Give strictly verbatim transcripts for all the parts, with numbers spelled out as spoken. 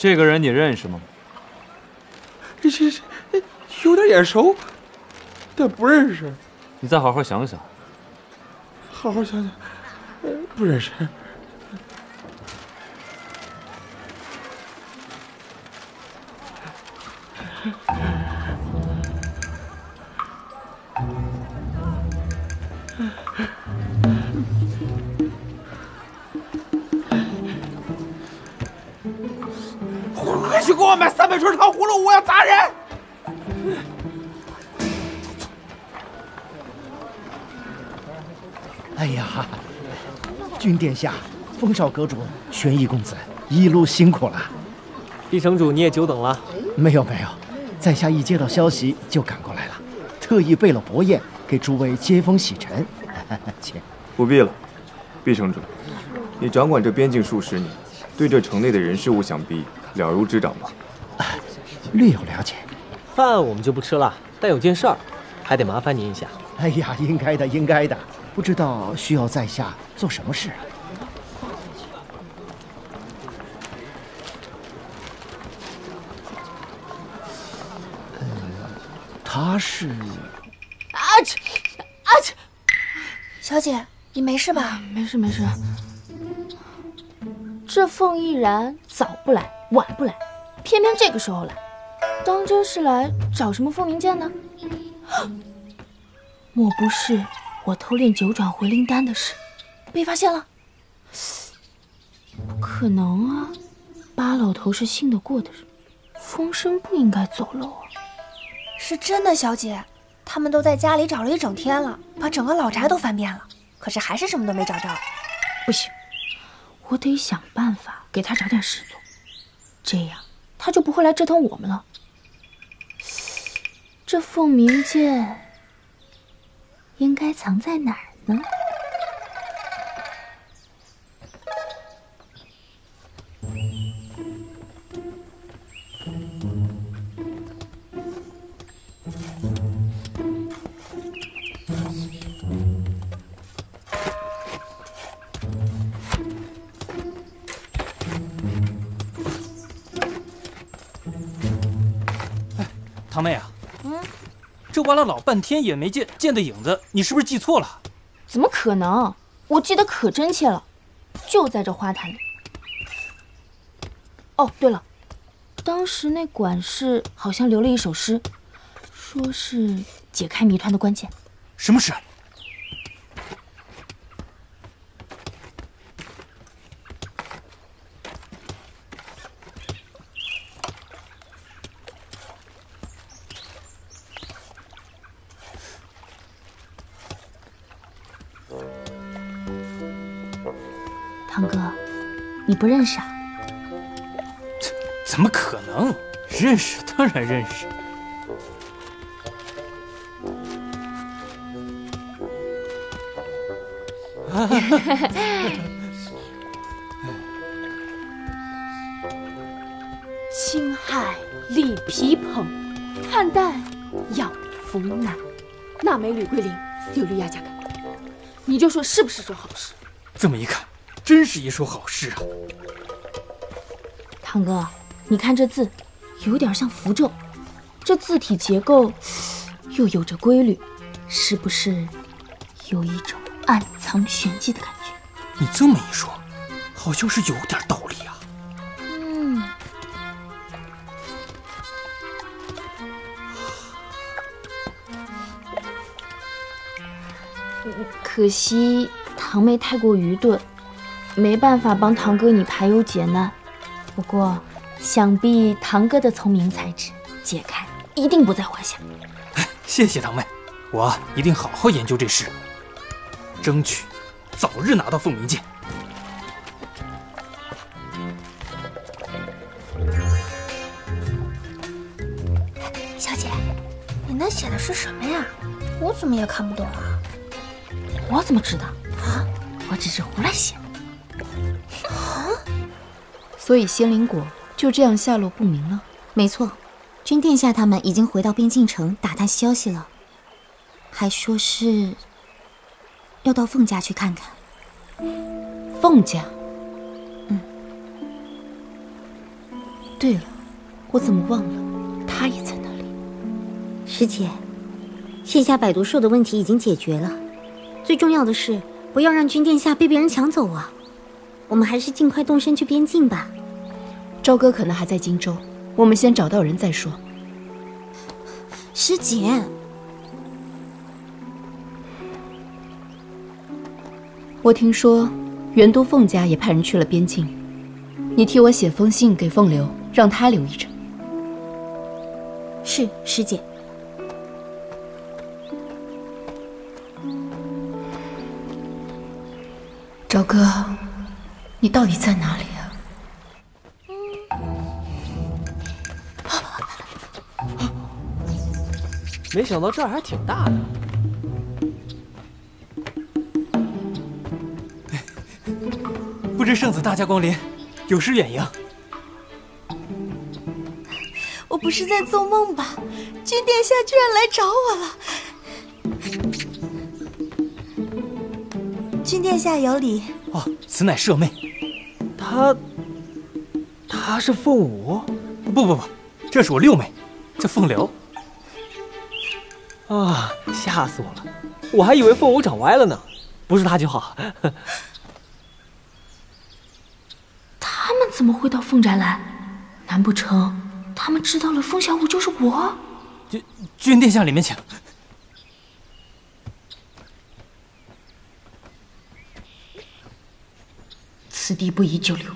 这个人你认识吗？这这有点眼熟，但不认识。你再好好想想。好好想想，呃，不认识。 回去给我买三百串糖葫芦，我要砸人！哎呀，君殿下，风少阁主，玄逸公子，一路辛苦了。李城主，你也久等了。没有没有，在下一接到消息就赶过来了，特意备了薄宴给诸位接风洗尘。请。不必了，毕城主，你掌管这边境数十年，对这城内的人事物想必。 了如指掌吧，啊，略有了解。饭我们就不吃了，但有件事儿，还得麻烦您一下。哎呀，应该的，应该的。不知道需要在下做什么事啊？嗯，他是……啊切啊切！小姐，你没事吧？没事没事。这凤逸然早不来。 晚不来，偏偏这个时候来，当真是来找什么凤鸣剑呢？莫不是我偷练九转回灵丹的事被发现了？不可能啊！八老头是信得过的人，风声不应该走漏啊！是真的，小姐，他们都在家里找了一整天了，把整个老宅都翻遍了，可是还是什么都没找着。不行，我得想办法给他找点事做。 这样，他就不会来折腾我们了。这凤鸣剑应该藏在哪儿呢？堂妹啊，嗯，这挖了老半天也没见剑的影子，你是不是记错了？怎么可能？我记得可真切了，就在这花坛里。哦，对了，当时那管事好像留了一首诗，说是解开谜团的关键。什么诗？堂哥，你不认识啊？怎怎么可能？认识，当然认识。青海李皮捧，看淡养福难。纳美吕桂林，柳绿压家干，你就说是不是这好事？这么一看。 真是一首好诗啊！堂哥，你看这字，有点像符咒，这字体结构又有着规律，是不是有一种暗藏玄机的感觉？你这么一说，好像是有点道理啊。嗯。可惜堂妹太过愚钝。 没办法帮堂哥你排忧解难，不过想必堂哥的聪明才智，解开一定不在话下。谢谢堂妹，我一定好好研究这事，争取早日拿到凤鸣剑。小姐，你那写的是什么呀？我怎么也看不懂啊！我怎么知道啊？我只是胡乱写。 所以仙灵果就这样下落不明了。没错，君殿下他们已经回到边境城打探消息了，还说是要到凤家去看看。凤家，嗯，对了，我怎么忘了，他也在那里。师姐，线下百毒兽的问题已经解决了，最重要的是不要让君殿下被别人抢走啊！我们还是尽快动身去边境吧。朝歌可能还在荆州，我们先找到人再说。师姐，我听说袁都凤家也派人去了边境，你替我写封信给凤流，让他留意着。是，师姐。朝歌，你到底在哪里啊？ 没想到这儿还挺大的。不知圣子大驾光临，有失远迎。我不是在做梦吧？君殿下居然来找我了。君殿下有礼。哦，此乃舍妹。她，她是凤舞？不不不，这是我六妹，叫凤流。 啊！吓死我了，我还以为凤舞长歪了呢，不是他就好。他们怎么会到凤宅来？难不成他们知道了风小舞就是我？君君殿下，里面请。此地不宜久留。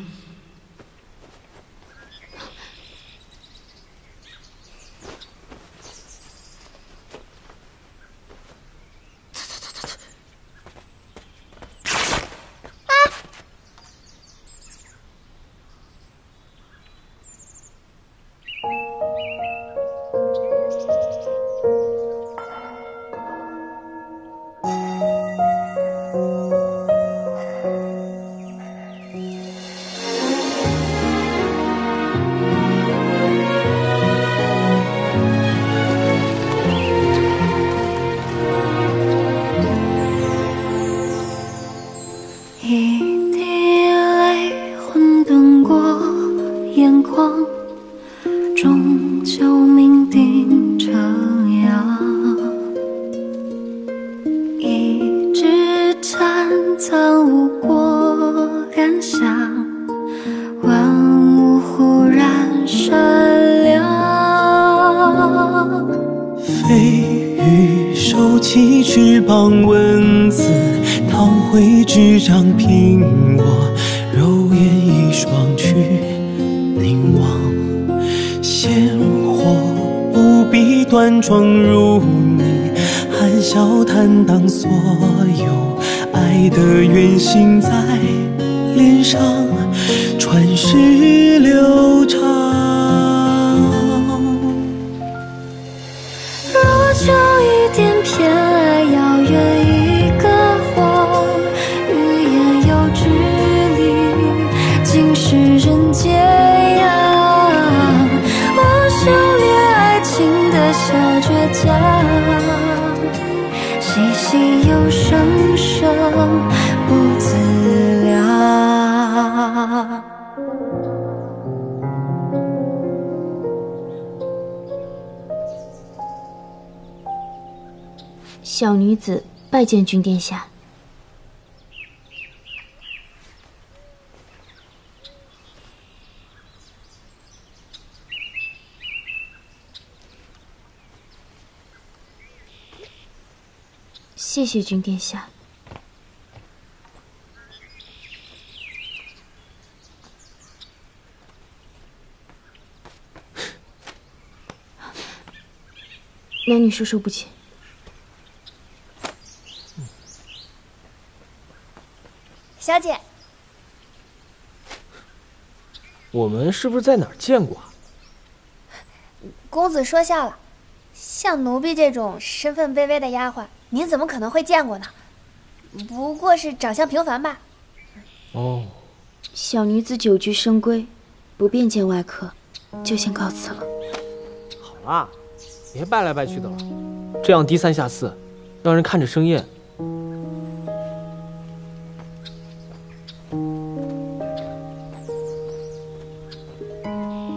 小女子拜见君殿下。谢谢君殿下。男女授受不亲。 小姐，我们是不是在哪儿见过啊？公子说笑了，像奴婢这种身份卑微的丫鬟，您怎么可能会见过呢？不过是长相平凡吧。哦，小女子久居深闺，不便见外客，就先告辞了。好啦，别拜来拜去的了，这样低三下四，让人看着生厌。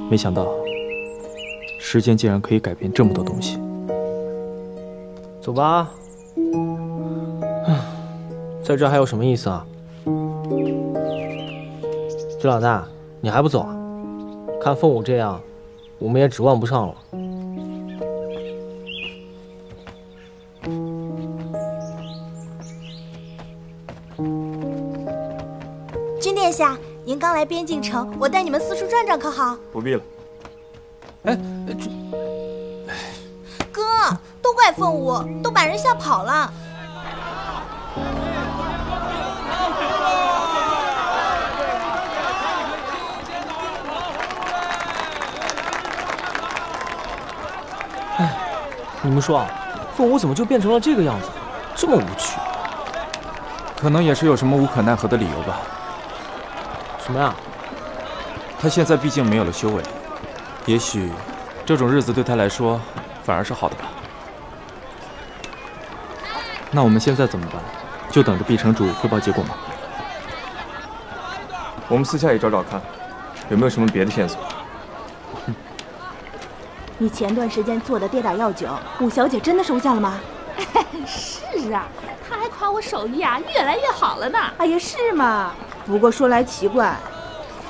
没想到，时间竟然可以改变这么多东西。走吧。在这还有什么意思啊？这老大，你还不走啊？看凤舞这样，我们也指望不上了。 殿下，您刚来边境城，我带你们四处转转，可好？不必了。哎，这……哥，都怪凤舞，都把人吓跑了。哎，你们说啊，凤舞怎么就变成了这个样子，这么无趣？可能也是有什么无可奈何的理由吧。 什么呀？他现在毕竟没有了修为，也许这种日子对他来说反而是好的吧。那我们现在怎么办？就等着碧城主汇报结果吗？我们私下也找找看，有没有什么别的线索。嗯、你前段时间做的跌打药酒，五小姐真的收下了吗？是啊，她还夸我手艺啊越来越好了呢。哎呀，是吗？ 不过说来奇怪，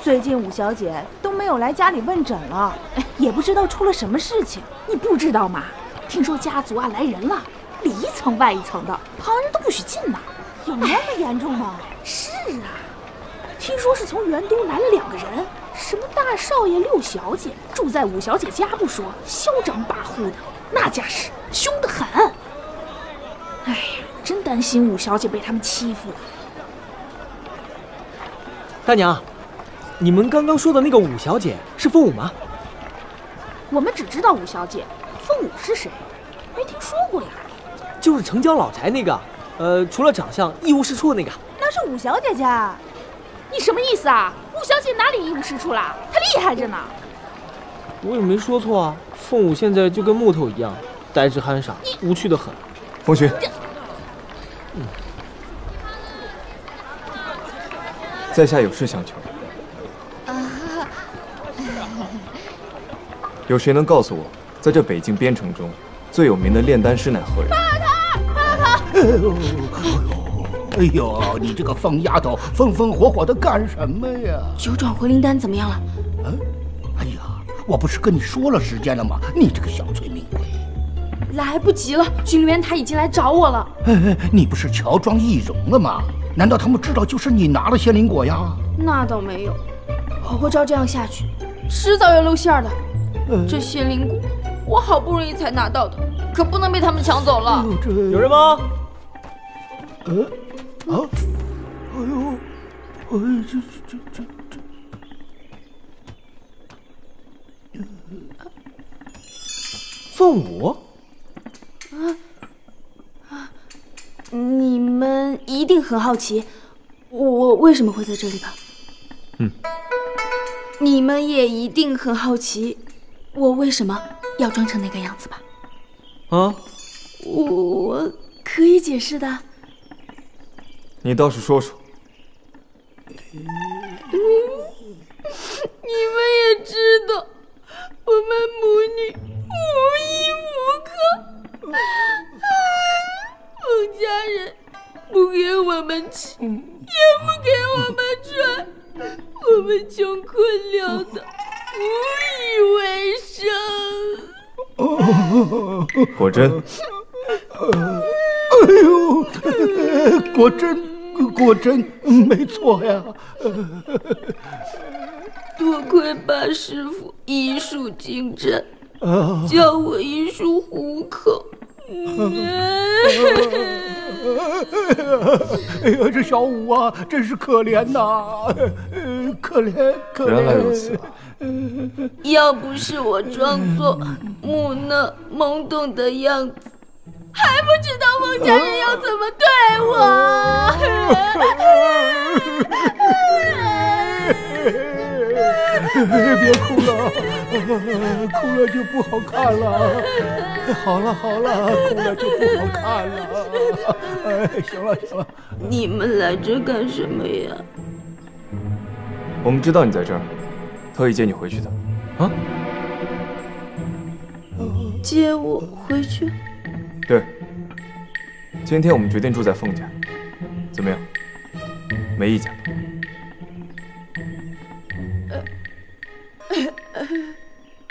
最近五小姐都没有来家里问诊了，也不知道出了什么事情。你不知道吗？听说家族啊来人了，里一层外一层的，旁人都不许进呢。有那么严重吗？是啊，听说是从元都来了两个人，什么大少爷、六小姐，住在五小姐家不说，嚣张跋扈的，那架势凶得很。哎呀，真担心五小姐被他们欺负了。 大娘，你们刚刚说的那个五小姐是凤舞吗？我们只知道五小姐，凤舞是谁？没听说过呀。就是城郊老宅那个，呃，除了长相一无是处那个。那是五小姐家。你什么意思啊？五小姐哪里一无是处啦？她厉害着呢。我也没说错啊。凤舞现在就跟木头一样，呆滞憨傻，无趣的很。风群。嗯。 在下有事相求，有谁能告诉我，在这北境边城中，最有名的炼丹师乃何人？杀他！杀他！哎呦，哎呦，哎呦！你这个疯丫头，风风火火的干什么呀？九转回灵丹怎么样了？嗯，哎呀，我不是跟你说了时间了吗？你这个小催命鬼！ 来不及了，巡灵塔已经来找我了。哎，你不是乔装易容了吗？难道他们知道就是你拿了仙灵果呀？那倒没有，不过照这样下去，迟早要露馅的。哎、这仙灵果我好不容易才拿到的，可不能被他们抢走了。哎、有人吗？呃、哎，啊，哎呦，哎，这这这这。 凤舞，啊啊！你们一定很好奇，我为什么会在这里吧？嗯，你们也一定很好奇，我为什么要装成那个样子吧？啊，我我可以解释的。你倒是说说。嗯，你们也知道，我们母女。 无依无靠，凤家人不给我们吃，也不给我们穿，我们穷困潦倒，无以为生。果真，哎呦，果真，果真没错呀！多亏八师傅医术精湛。 叫我一术糊口。哎呀，这小五啊，真是可怜呐，可怜可怜。原来如此啊！要不是我装作木讷懵懂的样子，还不知道孟家人要怎么对我。 别哭了，哭了就不好看了。好了好了，哭了就不好看了。哎，行了行了。你们来这干什么呀？我们知道你在这儿，特意接你回去的。啊？接我回去？对。今天我们决定住在凤家，怎么样？没意见吧？呃呃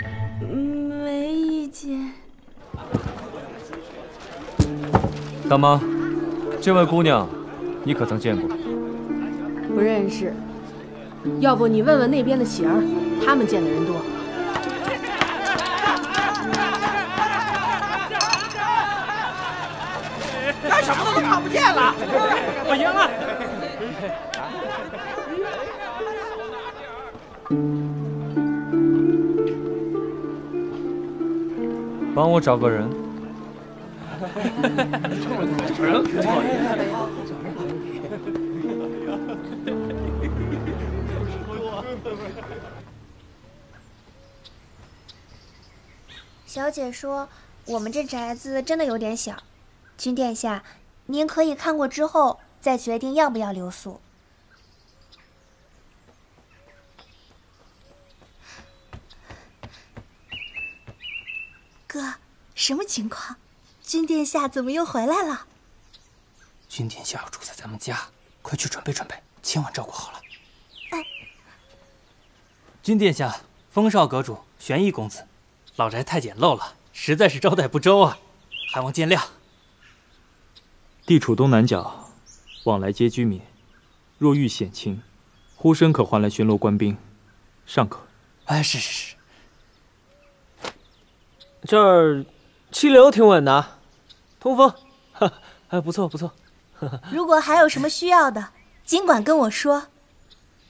呃，没意见。大妈，这位姑娘，你可曾见过？不认识。 要不你问问那边的喜儿，他们见的人多。干什么都看不见了，我赢了。帮我找个人。找人，找人。 小姐说：“我们这宅子真的有点小，君殿下，您可以看过之后再决定要不要留宿。”哥，什么情况？君殿下怎么又回来了？君殿下要住在咱们家，快去准备准备，千万照顾好了。 君殿下，风少阁主玄逸公子，老宅太简陋了，实在是招待不周啊，还望见谅。地处东南角，往来皆居民，若遇险情，呼声可唤来巡逻官兵，尚可。哎，是是是。这儿气流挺稳的，通风，哈，哎，不错不错。如果还有什么需要的，尽管跟我说。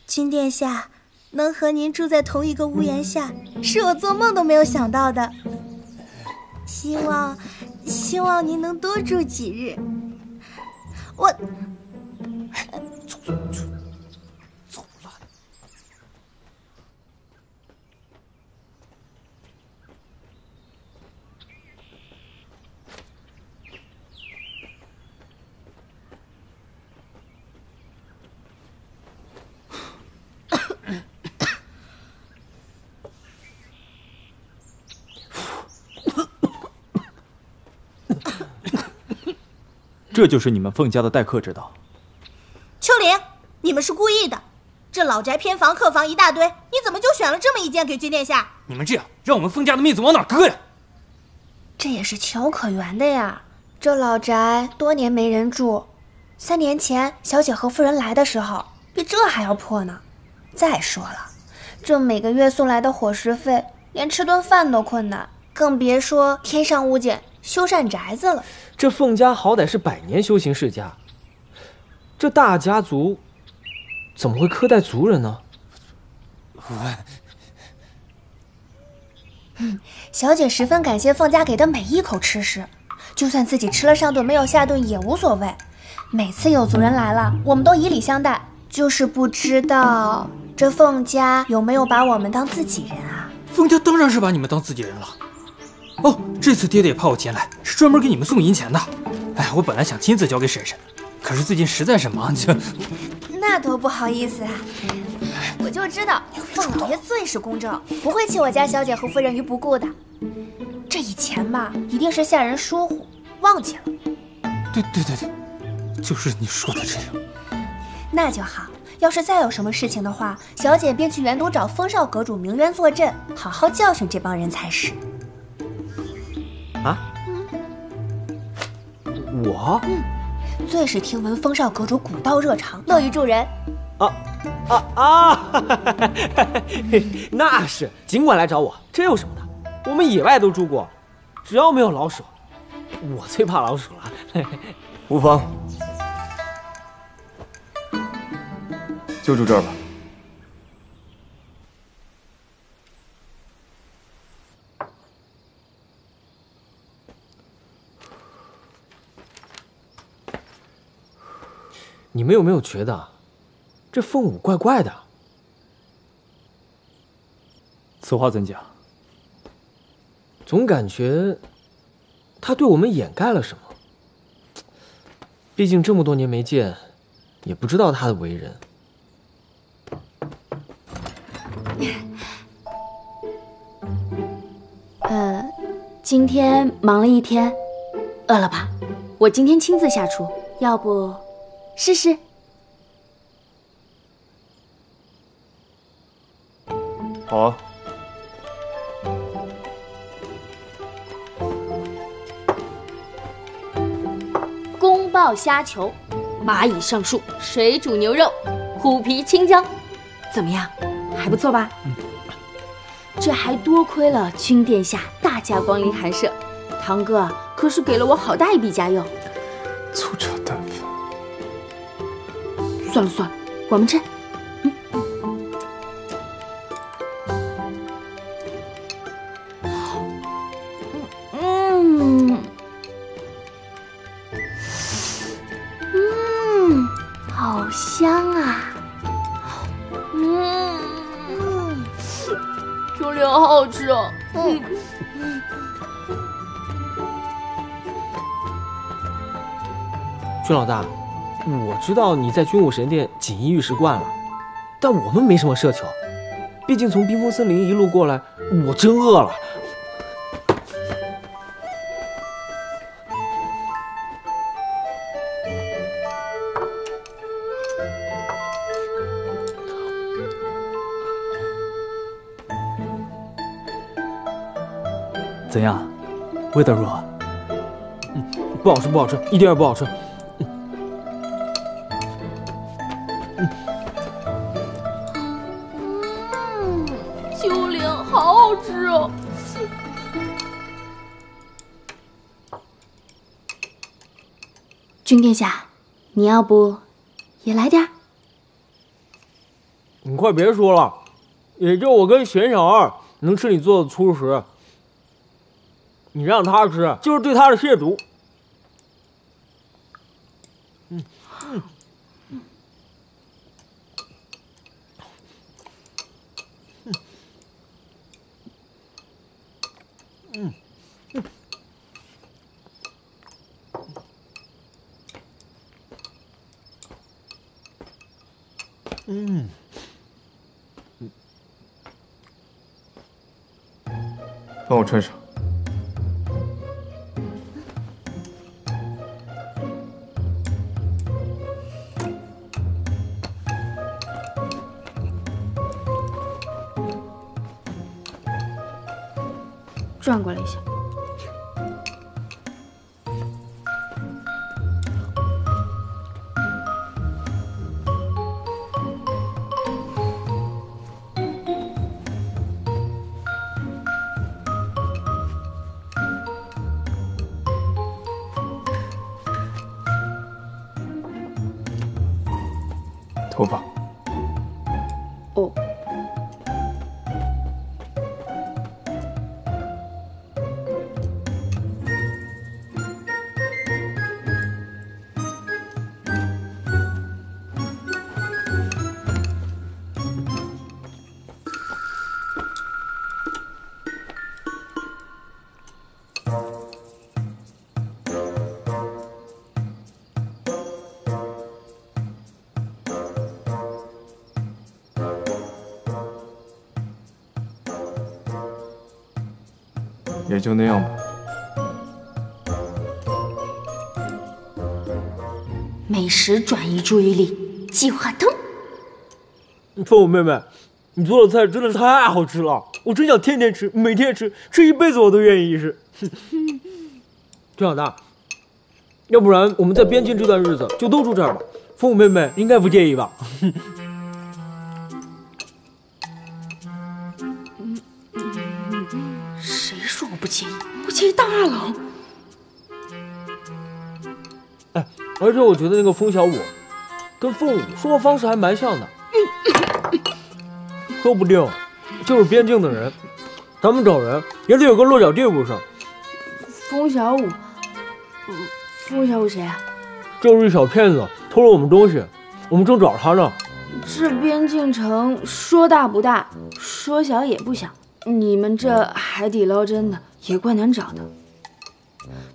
君殿下。 能和您住在同一个屋檐下，是我做梦都没有想到的。希望，希望您能多住几日。我，走走走，走了。这就是你们凤家的待客之道。秋玲，你们是故意的。这老宅偏房、客房一大堆，你怎么就选了这么一间给君殿下？你们这样，让我们凤家的面子往哪搁呀？这也是情有可原的呀。这老宅多年没人住，三年前小姐和夫人来的时候，比这还要破呢。再说了，这每个月送来的伙食费，连吃顿饭都困难，更别说添上物件。 修缮宅子了，这凤家好歹是百年修行世家，这大家族怎么会苛待族人呢？嗯，小姐十分感谢凤家给的每一口吃食，就算自己吃了上顿没有下顿也无所谓。每次有族人来了，我们都以礼相待，就是不知道这凤家有没有把我们当自己人啊？凤家当然是把你们当自己人了。 哦，这次爹爹也派我前来，是专门给你们送银钱的。哎，我本来想亲自交给婶婶，可是最近实在是忙，这……那多不好意思啊！我就知道凤老爷最是公正，不会弃我家小姐和夫人于不顾的。这以前嘛，一定是下人疏忽，忘记了。对对对对，就是你说的这样。那就好。要是再有什么事情的话，小姐便去原都找风少阁主鸣冤坐镇，好好教训这帮人才是。 啊！嗯、我嗯，最是听闻风少阁主古道热肠，乐于助人。啊啊啊哈哈！那是，尽管来找我，这有什么的？我们野外都住过，只要没有老鼠，我最怕老鼠了。无妨，就住这儿吧。 你们有没有觉得，这凤舞怪怪的？此话怎讲？总感觉他对我们掩盖了什么。毕竟这么多年没见，也不知道他的为人。今天忙了一天，饿了吧？我今天亲自下厨，要不试试？好啊。宫爆虾球、蚂蚁上树、水煮牛肉、虎皮青椒，怎么样？还不错吧？嗯。这还多亏了君殿下大驾光临寒舍，堂哥可是给了我好大一笔家用。粗茶淡饭。算了算了，我们吃。 君老大，我知道你在军武神殿锦衣玉食惯了，但我们没什么奢求，毕竟从冰封森林一路过来，我真饿了。怎样，味道如何？嗯，不好吃，不好吃，一点也不好吃。 君殿下，你要不也来点儿？你快别说了，也就我跟玄小二能吃你做的粗食，你让他吃就是对他的亵渎。嗯嗯嗯嗯嗯。 嗯，帮我穿上。转过来一下。 头发。哦。也就那样吧。美食转移注意力，计划通。凤舞妹妹，你做的菜真的太好吃了，我真想天天吃，每天吃，吃一辈子我都愿意吃。君老大，要不然我们在边境这段日子就都住这儿吧，凤舞妹妹应该不介意吧？不介意大佬。哎，而且我觉得那个风小舞跟凤舞说话方式还蛮像的，说不定就是边境的人。咱们找人也得有个落脚地，不是？风小舞，风小舞谁啊？就是一小骗子，偷了我们东西，我们正找他呢。这边境城说大不大，说小也不小。 你们这海底捞针的也怪难找的。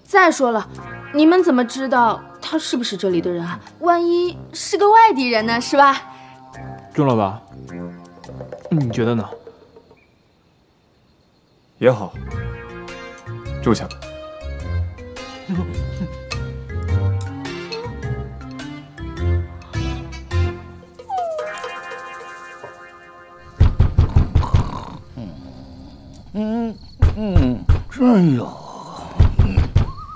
再说了，你们怎么知道他是不是这里的人啊？万一是个外地人呢，是吧？钟老板，你觉得呢？也好，住下吧。嗯嗯，真有。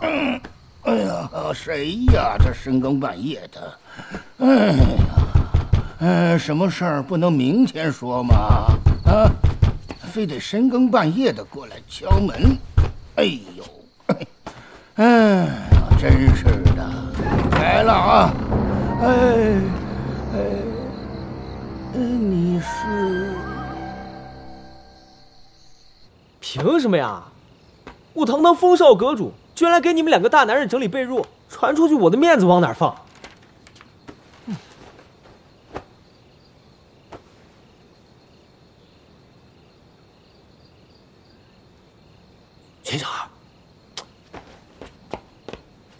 嗯，哎呀，谁呀？这深更半夜的。哎呀，嗯，什么事儿不能明天说吗？啊？ 非得深更半夜的过来敲门，哎呦，哎呀，真是的，来了啊！哎哎哎，你是？凭什么呀？我堂堂风少阁主，居然给你们两个大男人整理被褥，传出去我的面子往哪放？ 沈小二，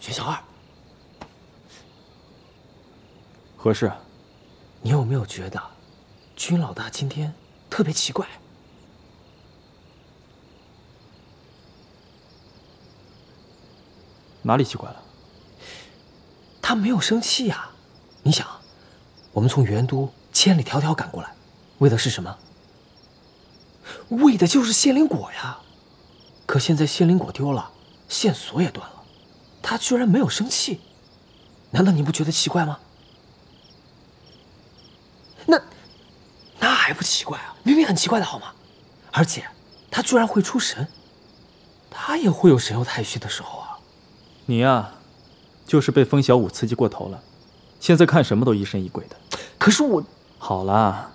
沈小二，何事？你有没有觉得，君老大今天特别奇怪？哪里奇怪了？他没有生气呀。你想，我们从元都千里迢迢赶过来，为的是什么？为的就是仙灵果呀。 可现在仙灵果丢了，线索也断了，他居然没有生气，难道你不觉得奇怪吗？那，那还不奇怪啊？明明很奇怪的好吗？而且，他居然会出神，他也会有神游太虚的时候啊。你呀、啊，就是被风小五刺激过头了，现在看什么都疑神疑鬼的。可是我……好了，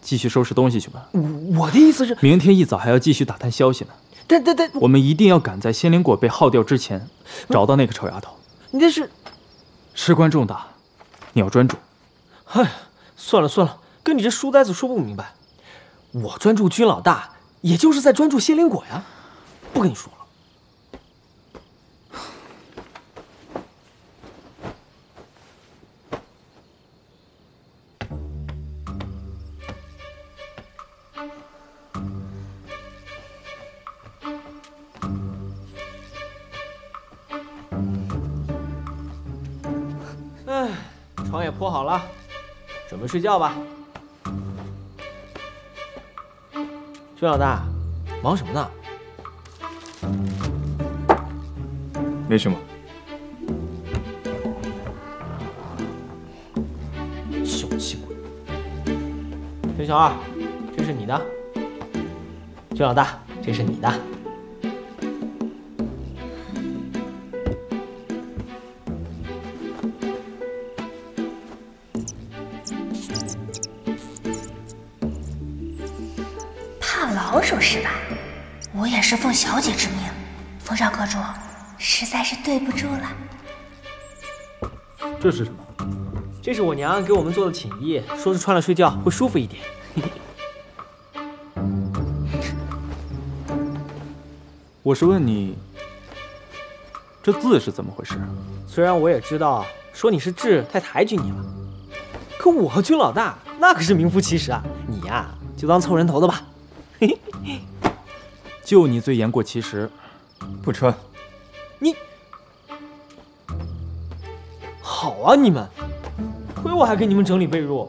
继续收拾东西去吧。我我的意思是，明天一早还要继续打探消息呢。 但但但，我们一定要赶在仙灵果被耗掉之前，找到那个臭丫头。你这是事关重大，你要专注。哎，算了算了，跟你这书呆子说不明白。我专注君老大，也就是在专注仙灵果呀。不跟你说了。床也铺好了，准备睡觉吧。君老大，忙什么呢？没什么。小气鬼！陈小二，这是你的。君老大，这是你的。 老鼠是吧？我也是奉小姐之命，风少阁主，实在是对不住了。这是什么？这是我娘给我们做的寝衣，说是穿了睡觉会舒服一点。我是问你，这字是怎么回事？虽然我也知道说你是智太抬举你了，可我和君老大那可是名副其实啊！你呀、啊，就当凑人头的吧。 嘿嘿，就你最言过其实，不穿。你好啊，你们，亏我还给你们整理被褥。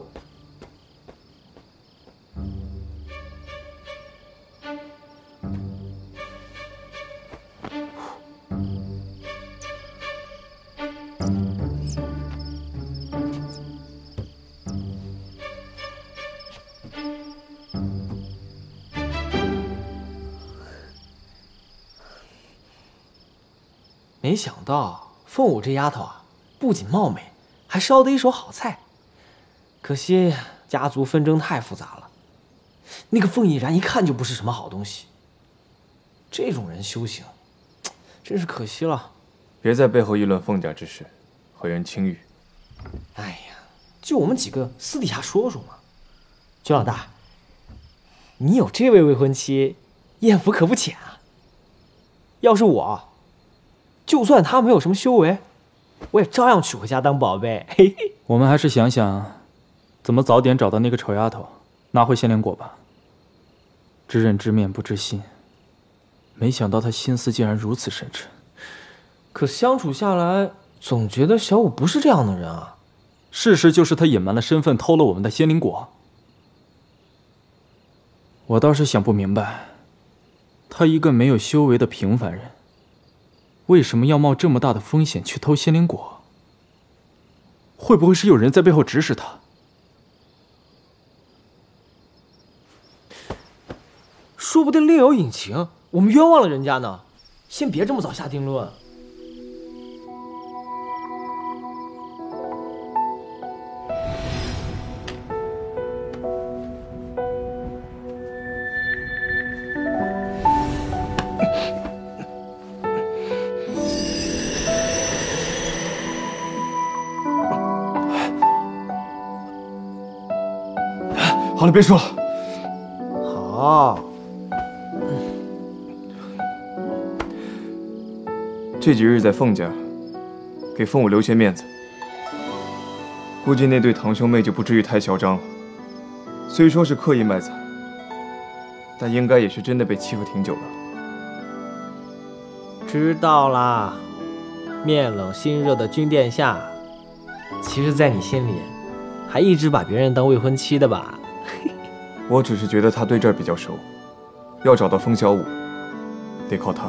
没想到凤舞这丫头啊，不仅貌美，还烧得一手好菜。可惜家族纷争太复杂了，那个凤逸然一看就不是什么好东西。这种人修行，真是可惜了。别在背后议论凤家之事，毁人清誉。哎呀，就我们几个私底下说说嘛。君老大，你有这位未婚妻，艳福可不浅啊。要是我。 就算他没有什么修为，我也照样娶回家当宝贝。嘿嘿，我们还是想想，怎么早点找到那个丑丫头，拿回仙灵果吧。知人知面不知心。没想到他心思竟然如此深沉。可相处下来，总觉得小五不是这样的人啊。事实就是他隐瞒了身份，偷了我们的仙灵果。我倒是想不明白，他一个没有修为的平凡人，为什么要冒这么大的风险去偷仙灵果？ 会不会是有人在背后指使他？说不定另有隐情，我们冤枉了人家呢。先别这么早下定论。好了，别说了。好，这几日在凤家，给凤舞留些面子。估计那对堂兄妹就不至于太嚣张了。虽说是刻意卖惨，但应该也是真的被欺负挺久了。知道啦，面冷心热的君殿下，其实，在你心里，还一直把别人当未婚妻的吧？ 我只是觉得他对这儿比较熟，要找到风小舞，得靠他。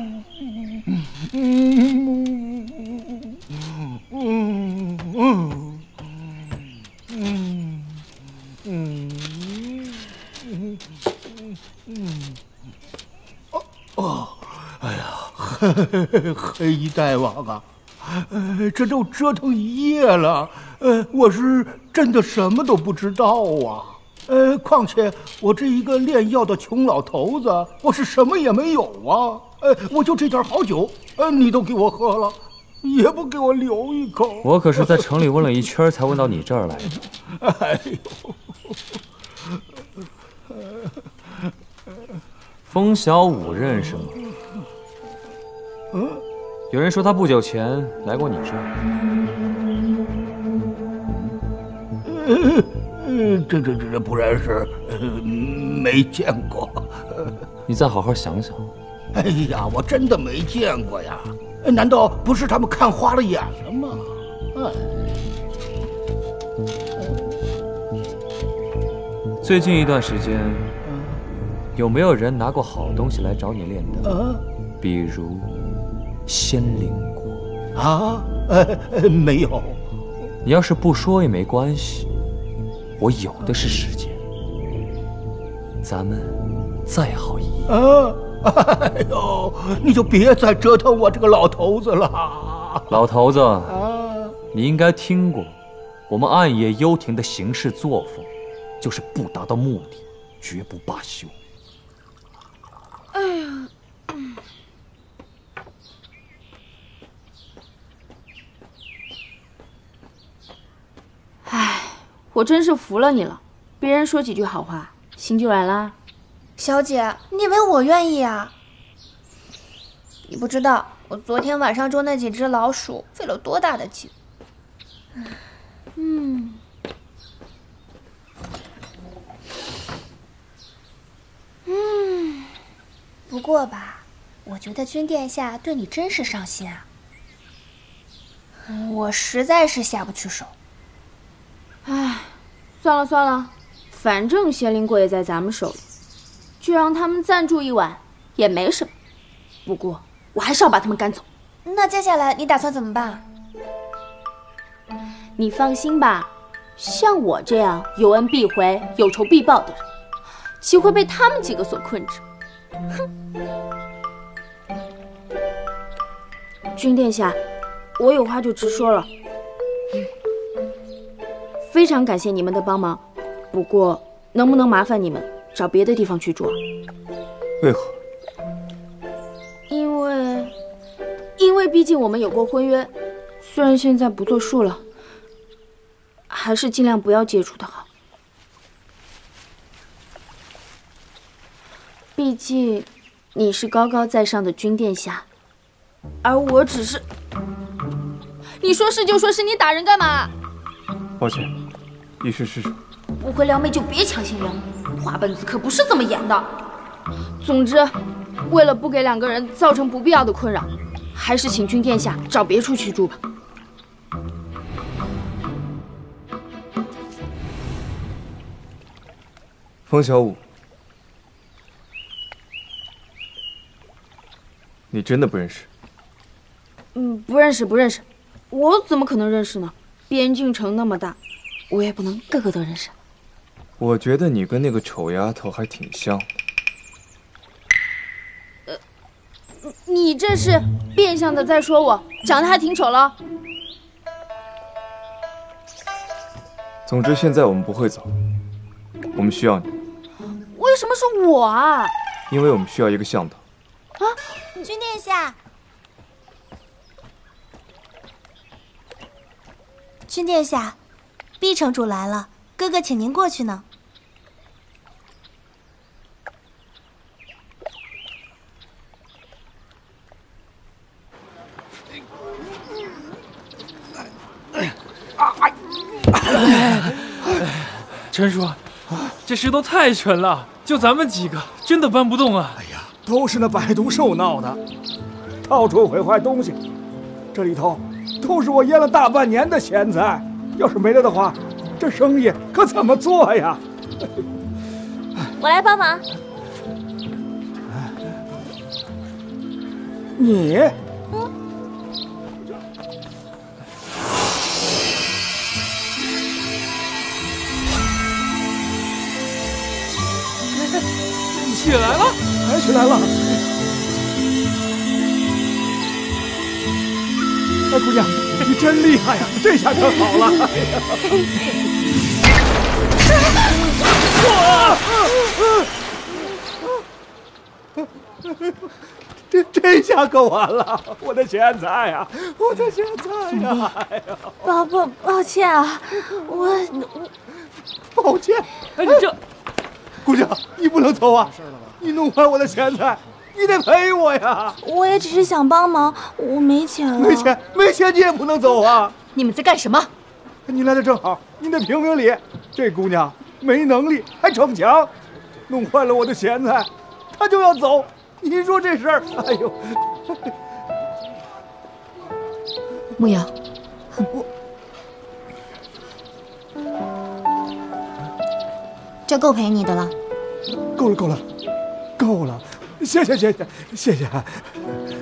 哦，哎呀，黑衣大王啊，这都折腾一夜了，呃，我是真的什么都不知道啊。 呃，况且我这一个炼药的穷老头子，我是什么也没有啊！呃，我就这点好酒，呃，你都给我喝了，也不给我留一口。我可是在城里问了一圈，才问到你这儿来的。哎呦，风小舞认识吗？嗯，有人说他不久前来过你这儿。 这这这这不然是没见过。你再好好想想。哎呀，我真的没见过呀！难道不是他们看花了眼了吗？哎。最近一段时间，有没有人拿过好东西来找你炼丹？啊、比如仙灵果啊？呃，没有。你要是不说也没关系。 我有的是时间，咱们再好一夜。啊！哎呦，你就别再折腾我这个老头子了。老头子，啊、你应该听过，我们暗夜幽庭的行事作风，就是不达到目的，绝不罢休。哎呀！嗯、唉。 我真是服了你了，别人说几句好话，心就软了。小姐，你以为我愿意啊？你不知道，我昨天晚上捉那几只老鼠费了多大的劲。嗯。嗯。不过吧，我觉得君殿下对你真是上心啊。我实在是下不去手。 唉，算了算了，反正仙灵果也在咱们手里，就让他们暂住一晚也没什么。不过我还是要把他们赶走。那接下来你打算怎么办？你放心吧，像我这样有恩必回、有仇必报的人，岂会被他们几个所困住？哼！君殿下，我有话就直说了。嗯，非常感谢你们的帮忙，不过能不能麻烦你们找别的地方去住啊？为何？因为，因为毕竟我们有过婚约，虽然现在不作数了。 还是尽量不要接触的好，毕竟你是高高在上的君殿下，而我只是……你说是就说是，你打人干嘛？抱歉，一时失手。不会撩妹就别强行撩妹，花本子可不是这么演的。总之，为了不给两个人造成不必要的困扰，还是请君殿下找别处去住吧。 风小舞，你真的不认识？嗯，不认识，不认识，我怎么可能认识呢？边境城那么大，我也不能个个都认识。我觉得你跟那个丑丫头还挺像的。呃，你这是变相的在说我长得还挺丑了。总之，现在我们不会走，我们需要你。 为什么是我啊？因为我们需要一个向导。啊，君殿下，君殿下，毕城主来了，哥哥请您过去呢。陈叔，这石头太沉了。 就咱们几个真的搬不动啊！哎呀，都是那百毒兽闹的，到处毁坏东西。这里头都是我腌了大半年的咸菜，要是没了的话，这生意可怎么做呀？我来帮忙。你？嗯。起来了，哎，起来了！哎，姑娘，你真厉害呀，这下可好了！哇！这这下可完了，我的咸菜呀，我的咸菜呀！哎呀，抱抱抱歉啊，我抱歉，哎，你这。 姑娘，你不能走啊！你弄坏我的咸菜，你得赔我呀！我也只是想帮忙，我没钱了。没钱，没钱你也不能走啊！你们在干什么？你来的正好，你得评评理。这姑娘没能力，还逞强，弄坏了我的咸菜，她就要走。你说这事儿，哎呦！牧羊，我。 这够赔你的了，够了，够了，够了，谢谢，谢谢，谢谢。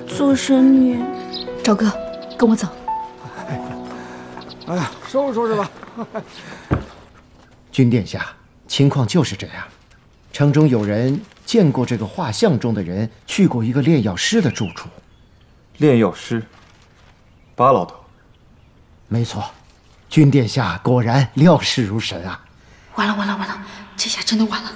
做生意，赵哥，跟我走。哎呀，收拾收拾吧。君殿下，情况就是这样。城中有人见过这个画像中的人去过一个炼药师的住处。炼药师，巴老头。没错，君殿下果然料事如神啊。完了，完了，完了。 这下真的完了。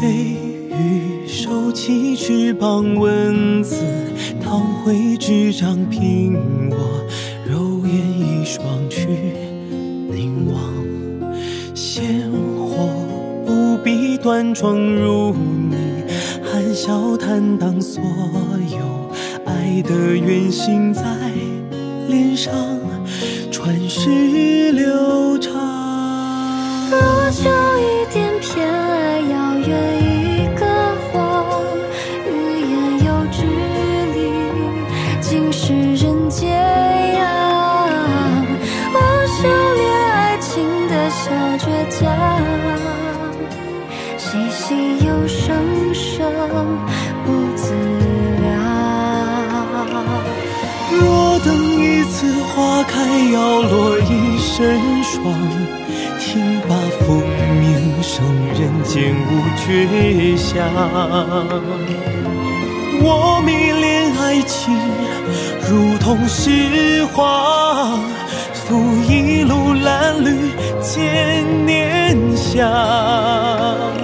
飞鱼收集翅膀，蚊子。常会执掌凭我，柔眼一双去凝望，鲜活不必端庄如你，含笑坦荡，所有爱的原型在脸上传世流长。多久一点偏爱遥远一点，是人间呀，我修炼爱情的小倔强，细细又生生不自量。若等一次花开，摇落一身霜，听罢风鸣声，人间无绝响。我迷恋爱情如同拾荒，赴一路褴褛千年香。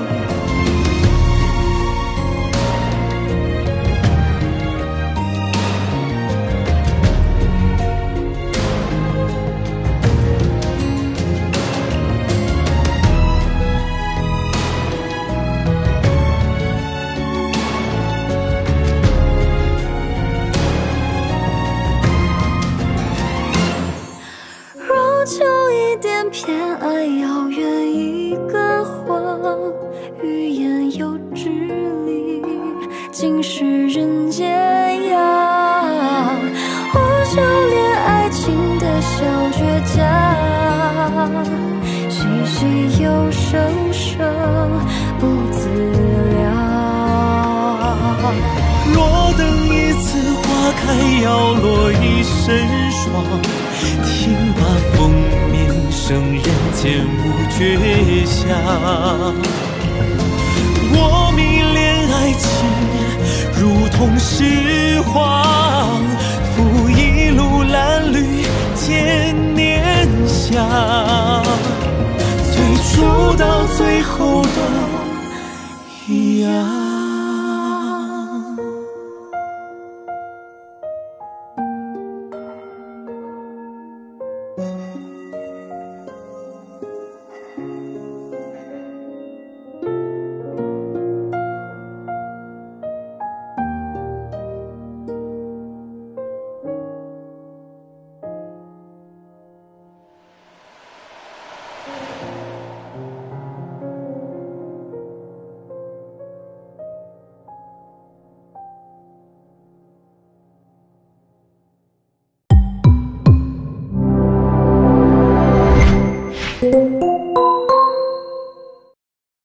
偏爱遥远一个谎，欲言又止理，尽是人间呀。我修炼爱情的小倔强，细细又生生不自量。若等一次花开，摇落一身霜，听罢风。生人间无绝响，我迷恋爱情如同拾荒，赴一路褴褛千年香。最初到最后都一样。